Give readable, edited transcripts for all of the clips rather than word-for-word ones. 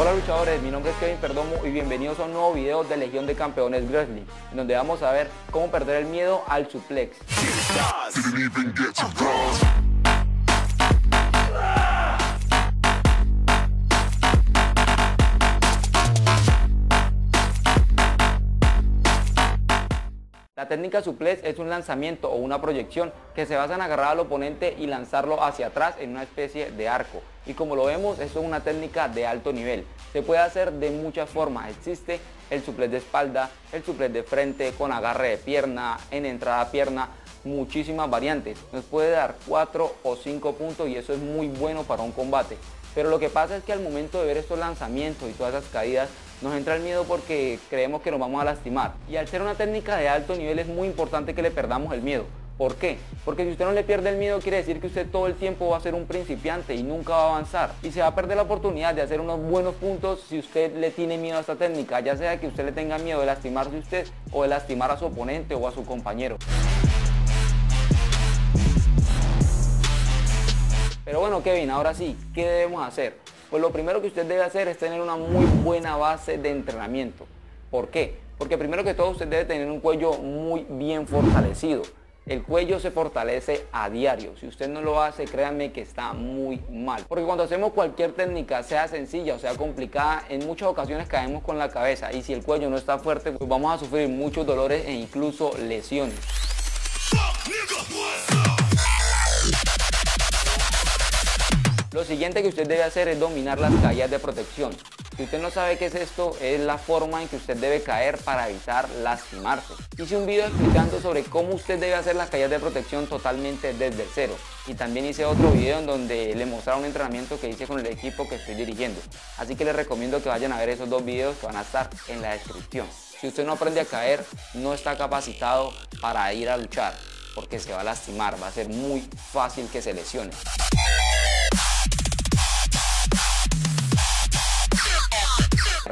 Hola luchadores, mi nombre es Kevin Perdomo y bienvenidos a un nuevo video de Legión de Campeones Wrestling, en donde vamos a ver cómo perder el miedo al suplex. La técnica suplex es un lanzamiento o una proyección que se basa en agarrar al oponente y lanzarlo hacia atrás en una especie de arco. Y como lo vemos, eso es una técnica de alto nivel. Se puede hacer de muchas formas. Existe el suplex de espalda, el suplex de frente, con agarre de pierna, en entrada a pierna, muchísimas variantes. Nos puede dar 4 o 5 puntos y eso es muy bueno para un combate. Pero lo que pasa es que al momento de ver estos lanzamientos y todas esas caídas, nos entra el miedo porque creemos que nos vamos a lastimar. Y al ser una técnica de alto nivel es muy importante que le perdamos el miedo. ¿Por qué? Porque si usted no le pierde el miedo, quiere decir que usted todo el tiempo va a ser un principiante y nunca va a avanzar. Y se va a perder la oportunidad de hacer unos buenos puntos si usted le tiene miedo a esta técnica, ya sea que usted le tenga miedo de lastimarse usted o de lastimar a su oponente o a su compañero. Pero bueno Kevin, ahora sí, ¿qué debemos hacer? Pues lo primero que usted debe hacer es tener una muy buena base de entrenamiento. ¿Por qué? Porque primero que todo usted debe tener un cuello muy bien fortalecido. El cuello se fortalece a diario. Si usted no lo hace, créanme que está muy mal. Porque cuando hacemos cualquier técnica, sea sencilla o sea complicada, en muchas ocasiones caemos con la cabeza. Y si el cuello no está fuerte, pues vamos a sufrir muchos dolores e incluso lesiones. Lo siguiente que usted debe hacer es dominar las caídas de protección. Si usted no sabe qué es esto, es la forma en que usted debe caer para evitar lastimarse. Hice un video explicando sobre cómo usted debe hacer las caídas de protección totalmente desde cero. Y también hice otro video en donde le mostraba un entrenamiento que hice con el equipo que estoy dirigiendo. Así que les recomiendo que vayan a ver esos dos videos que van a estar en la descripción. Si usted no aprende a caer, no está capacitado para ir a luchar, porque se va a lastimar, va a ser muy fácil que se lesione.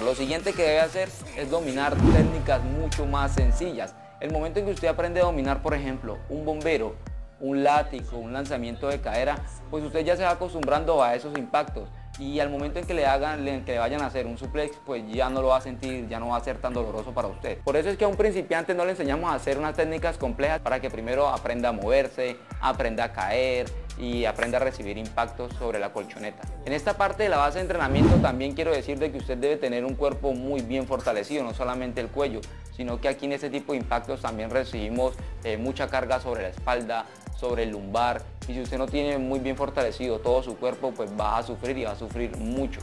Lo siguiente que debe hacer es dominar técnicas mucho más sencillas. El momento en que usted aprende a dominar, por ejemplo, un bombero, un látigo, un lanzamiento de cadera, pues usted ya se va acostumbrando a esos impactos. Y al momento en que le vayan a hacer un suplex, pues ya no lo va a sentir, ya no va a ser tan doloroso para usted. Por eso es que a un principiante no le enseñamos a hacer unas técnicas complejas para que primero aprenda a moverse, aprenda a caer y aprenda a recibir impactos sobre la colchoneta. En esta parte de la base de entrenamiento también quiero decir de que usted debe tener un cuerpo muy bien fortalecido, no solamente el cuello, sino que aquí en este tipo de impactos también recibimos mucha carga sobre la espalda, sobre el lumbar, y si usted no tiene muy bien fortalecido todo su cuerpo, pues va a sufrir y va a sufrir mucho.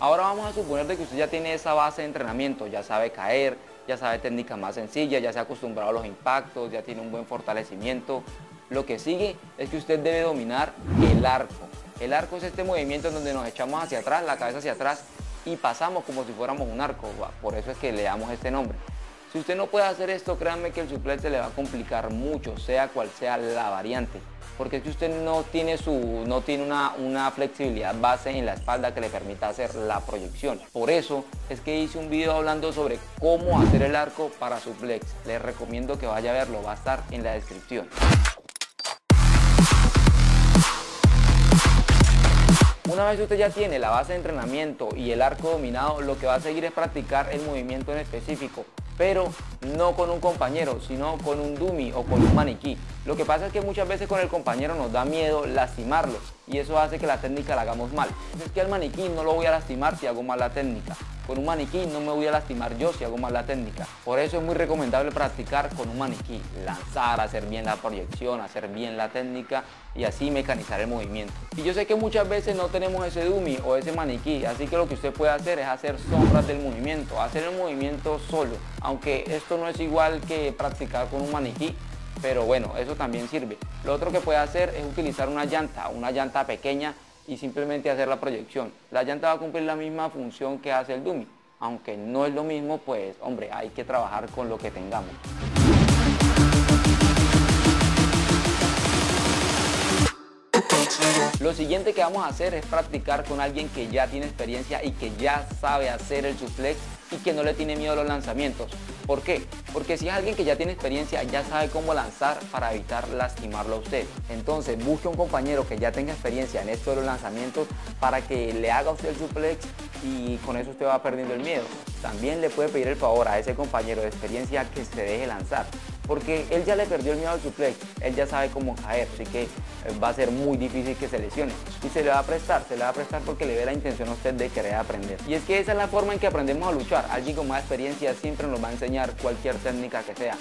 Ahora vamos a suponer de que usted ya tiene esa base de entrenamiento, ya sabe caer, ya sabe técnicas más sencillas, ya se ha acostumbrado a los impactos, ya tiene un buen fortalecimiento. Lo que sigue es que usted debe dominar el arco. El arco es este movimiento en donde nos echamos hacia atrás, la cabeza hacia atrás, y pasamos como si fuéramos un arco. Por eso es que le damos este nombre. Si usted no puede hacer esto, créanme que el suplex se le va a complicar mucho, sea cual sea la variante, porque es que usted no tiene una flexibilidad base en la espalda que le permita hacer la proyección. Por eso es que hice un video hablando sobre cómo hacer el arco para suplex. Les recomiendo que vaya a verlo, va a estar en la descripción. Una vez usted ya tiene la base de entrenamiento y el arco dominado, lo que va a seguir es practicar el movimiento en específico, pero no con un compañero, sino con un dummy o con un maniquí. Lo que pasa es que muchas veces con el compañero nos da miedo lastimarlo y eso hace que la técnica la hagamos mal. Es que al maniquí no lo voy a lastimar si hago mal la técnica. Con un maniquí no me voy a lastimar yo si hago mal la técnica. Por eso es muy recomendable practicar con un maniquí, lanzar, hacer bien la proyección, hacer bien la técnica y así mecanizar el movimiento. Y yo sé que muchas veces no tenemos ese dummy o ese maniquí, así que lo que usted puede hacer es hacer sombras del movimiento, hacer el movimiento solo. Aunque esto no es igual que practicar con un maniquí, pero bueno, eso también sirve. Lo otro que puede hacer es utilizar una llanta pequeña, y simplemente hacer la proyección. La llanta va a cumplir la misma función que hace el dummy, aunque no es lo mismo, pues hombre, hay que trabajar con lo que tengamos. Lo siguiente que vamos a hacer es practicar con alguien que ya tiene experiencia y que ya sabe hacer el suplex y que no le tiene miedo a los lanzamientos. ¿Por qué? Porque si es alguien que ya tiene experiencia, ya sabe cómo lanzar para evitar lastimarlo a usted. Entonces busque un compañero que ya tenga experiencia en esto de los lanzamientos para que le haga a usted el suplex y con eso usted va perdiendo el miedo. También le puede pedir el favor a ese compañero de experiencia que se deje lanzar, porque él ya le perdió el miedo al suplex, él ya sabe cómo caer, así que va a ser muy difícil que se lesione y se le va a prestar porque le ve la intención a usted de querer aprender. Y es que esa es la forma en que aprendemos a luchar. Alguien con más experiencia siempre nos va a enseñar cualquier técnica que sea.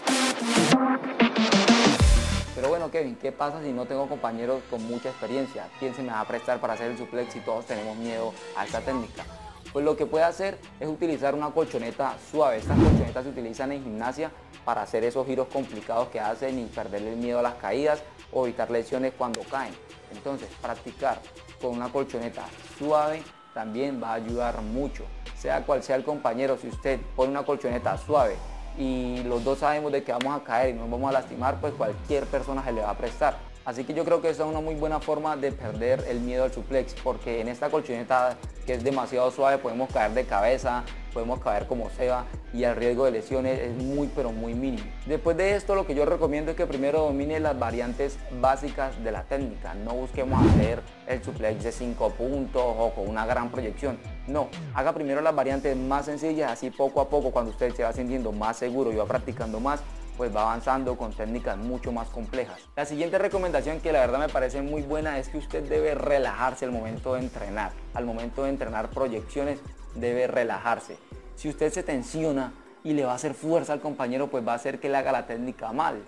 Pero bueno, Kevin, ¿qué pasa si no tengo compañeros con mucha experiencia? ¿Quién se me va a prestar para hacer el suplex si todos tenemos miedo a esta técnica? Pues lo que puede hacer es utilizar una colchoneta suave. Estas colchonetas se utilizan en gimnasia para hacer esos giros complicados que hacen y perderle el miedo a las caídas o evitar lesiones cuando caen. Entonces, practicar con una colchoneta suave también va a ayudar mucho. Sea cual sea el compañero, si usted pone una colchoneta suave y los dos sabemos de que vamos a caer y nos vamos a lastimar, pues cualquier persona se le va a prestar. Así que yo creo que esa es una muy buena forma de perder el miedo al suplex, porque en esta colchoneta que es demasiado suave podemos caer de cabeza, podemos caer como sea y el riesgo de lesiones es muy pero muy mínimo. Después de esto, lo que yo recomiendo es que primero domine las variantes básicas de la técnica. No busquemos hacer el suplex de 5 puntos o con una gran proyección. No, haga primero las variantes más sencillas, así poco a poco cuando usted se va sintiendo más seguro y va practicando más, pues va avanzando con técnicas mucho más complejas. La siguiente recomendación, que la verdad me parece muy buena, es que usted debe relajarse al momento de entrenar. Al momento de entrenar proyecciones debe relajarse. Si usted se tensiona y le va a hacer fuerza al compañero, pues va a hacer que le haga la técnica mal.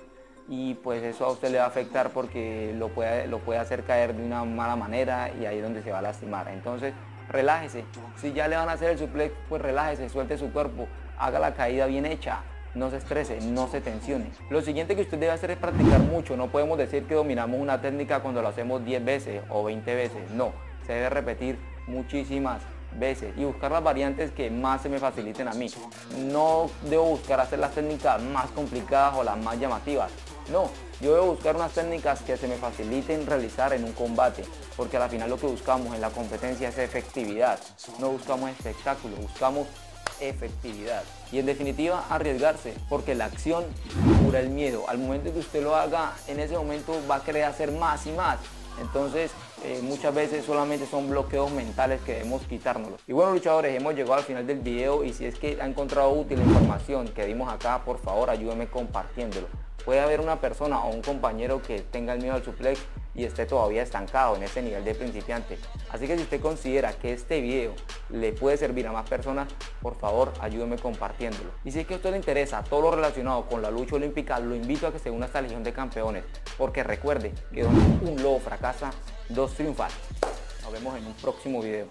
Y pues eso a usted le va a afectar porque lo puede hacer caer de una mala manera y ahí es donde se va a lastimar. Entonces, relájese. Si ya le van a hacer el suplex, pues relájese, suelte su cuerpo, haga la caída bien hecha. No se estrese, no se tensione. Lo siguiente que usted debe hacer es practicar mucho. No podemos decir que dominamos una técnica cuando lo hacemos 10 veces o 20 veces. No, se debe repetir muchísimas veces y buscar las variantes que más se me faciliten a mí. No debo buscar hacer las técnicas más complicadas o las más llamativas. No, yo debo buscar unas técnicas que se me faciliten realizar en un combate, porque al final lo que buscamos en la competencia es efectividad. No buscamos espectáculo, buscamos efectividad y en definitiva arriesgarse, porque la acción cura el miedo. Al momento que usted lo haga, en ese momento va a querer hacer más y más. Entonces muchas veces solamente son bloqueos mentales que debemos quitárnoslos. Y bueno, luchadores, hemos llegado al final del video y si es que ha encontrado útil la información que vimos acá, por favor ayúdenme compartiéndolo. Puede haber una persona o un compañero que tenga el miedo al suplex y esté todavía estancado en ese nivel de principiante. Así que si usted considera que este video le puede servir a más personas, por favor ayúdeme compartiéndolo. Y si es que a usted le interesa todo lo relacionado con la lucha olímpica, lo invito a que se una a esta Legión de Campeones, porque recuerde que donde un lobo fracasa, dos triunfan. Nos vemos en un próximo video.